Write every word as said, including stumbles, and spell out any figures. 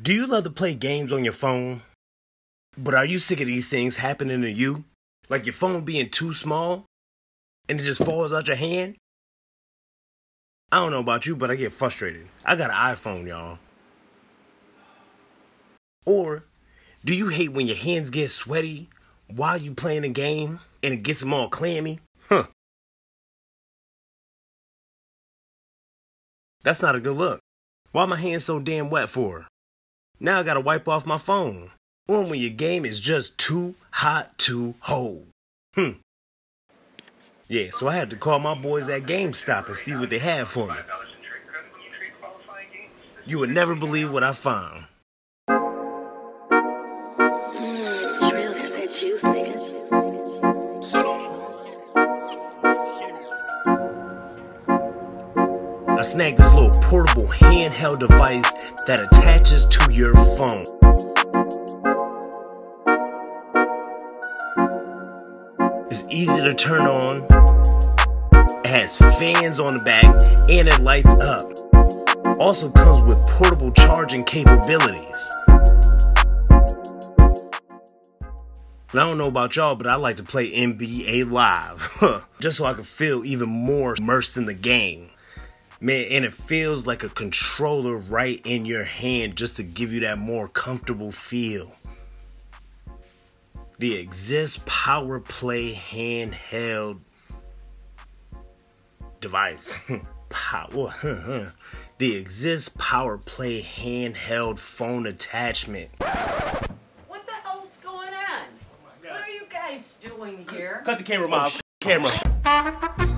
Do you love to play games on your phone? But are you sick of these things happening to you? Like your phone being too small and it just falls out your hand? I don't know about you, but I get frustrated. I got an iPhone, y'all. Or do you hate when your hands get sweaty while you playing a game and it gets them all clammy? Huh. That's not a good look. Why are my hands so damn wet for? Now I gotta wipe off my phone. Or when your game is just too hot to hold. Hmm. Yeah, so I had to call my boys at GameStop and see what they had for me. You would never believe what I found. I snagged this little portable handheld device that attaches to your phone. It's easy to turn on, it has fans on the back, and it lights up. Also comes with portable charging capabilities. And I don't know about y'all, but I like to play N B A Live, just so I can feel even more immersed in the game. Man, and it feels like a controller right in your hand just to give you that more comfortable feel. The X Y S T power play handheld device. Power. The X Y S T power play handheld phone attachment. What the hell's going on? Oh, what are you guys doing here? Cut the camera, Mom. Oh, camera.